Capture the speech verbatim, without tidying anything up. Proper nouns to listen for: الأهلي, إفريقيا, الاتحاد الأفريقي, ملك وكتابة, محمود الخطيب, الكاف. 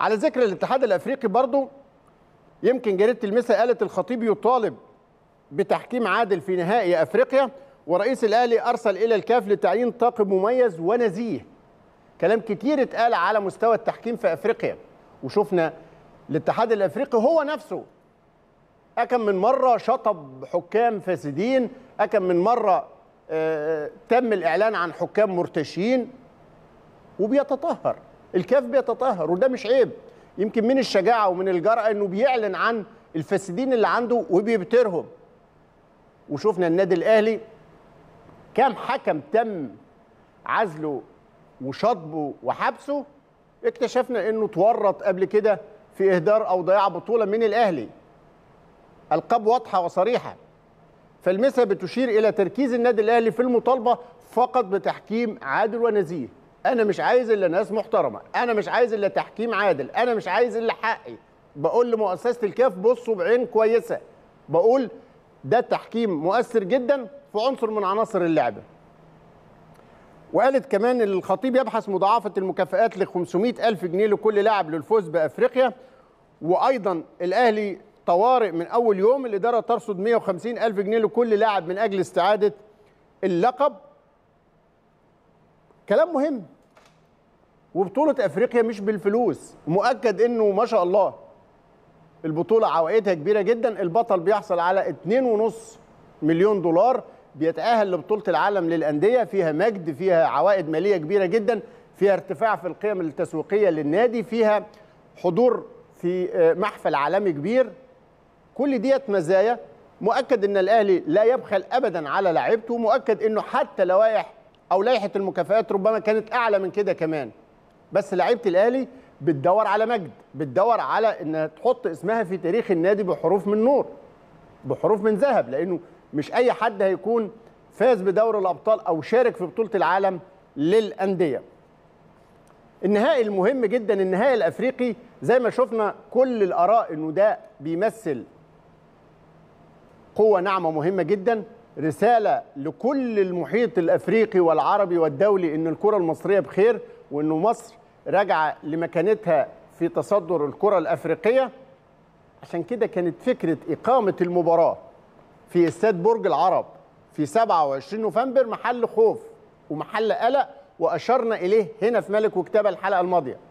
على ذكر الاتحاد الافريقي برضو، يمكن جريده المسا قالت الخطيب يطالب بتحكيم عادل في نهائي افريقيا، ورئيس الاهلي ارسل الى الكاف لتعيين طاقم مميز ونزيه. كلام كتير اتقال على مستوى التحكيم في افريقيا، وشفنا الاتحاد الافريقي هو نفسه أكم من مرة شطب حكام فاسدين، أكم من مرة آه تم الإعلان عن حكام مرتشين، وبيتطهر الكاف بيتطهر، وده مش عيب. يمكن من الشجاعة ومن الجرأة أنه بيعلن عن الفاسدين اللي عنده وبيبترهم. وشفنا النادي الأهلي كام حكم تم عزله وشطبه وحبسه، اكتشفنا أنه تورط قبل كده في إهدار أو ضياع بطولة من الأهلي، ألقاب واضحة وصريحة. فالمسا بتشير إلى تركيز النادي الأهلي في المطالبة فقط بتحكيم عادل ونزيه. أنا مش عايز إلا ناس محترمة، أنا مش عايز إلا تحكيم عادل، أنا مش عايز إلا حقي. بقول لمؤسسة الكاف بصوا بعين كويسة، بقول ده تحكيم مؤثر جدا في عنصر من عناصر اللعبة. وقالت كمان الخطيب يبحث مضاعفة المكافآت ل خمسمائة ألف جنيه لكل لاعب للفوز بأفريقيا. وأيضا الأهلي طوارئ من أول يوم، الإدارة ترصد مائة وخمسين ألف جنيه لكل لاعب من أجل استعادة اللقب. كلام مهم، وبطولة أفريقيا مش بالفلوس، مؤكد أنه ما شاء الله البطولة عوائدها كبيرة جدا. البطل بيحصل على اثنين ونص مليون دولار، بيتأهل لبطولة العالم للأندية، فيها مجد، فيها عوائد مالية كبيرة جدا، فيها ارتفاع في القيم التسويقية للنادي، فيها حضور في محفل عالمي كبير. كل ديت مزايا، مؤكد ان الاهلي لا يبخل ابدا على لاعيبته، مؤكد انه حتى لوائح او لائحه المكافآت ربما كانت اعلى من كده كمان، بس لاعيبه الاهلي بتدور على مجد، بتدور على انها تحط اسمها في تاريخ النادي بحروف من نور، بحروف من ذهب، لانه مش اي حد هيكون فاز بدوري الابطال او شارك في بطوله العالم للانديه. النهائي المهم جدا، النهائي الافريقي، زي ما شفنا كل الاراء انه ده بيمثل قوة ناعمة مهمة جدا، رسالة لكل المحيط الأفريقي والعربي والدولي إن الكرة المصرية بخير، وإنه مصر راجعة لمكانتها في تصدر الكرة الأفريقية. عشان كده كانت فكرة إقامة المباراة في استاد برج العرب في سبعة وعشرين نوفمبر محل خوف ومحل قلق، وأشرنا إليه هنا في ملك وكتابة الحلقة الماضية.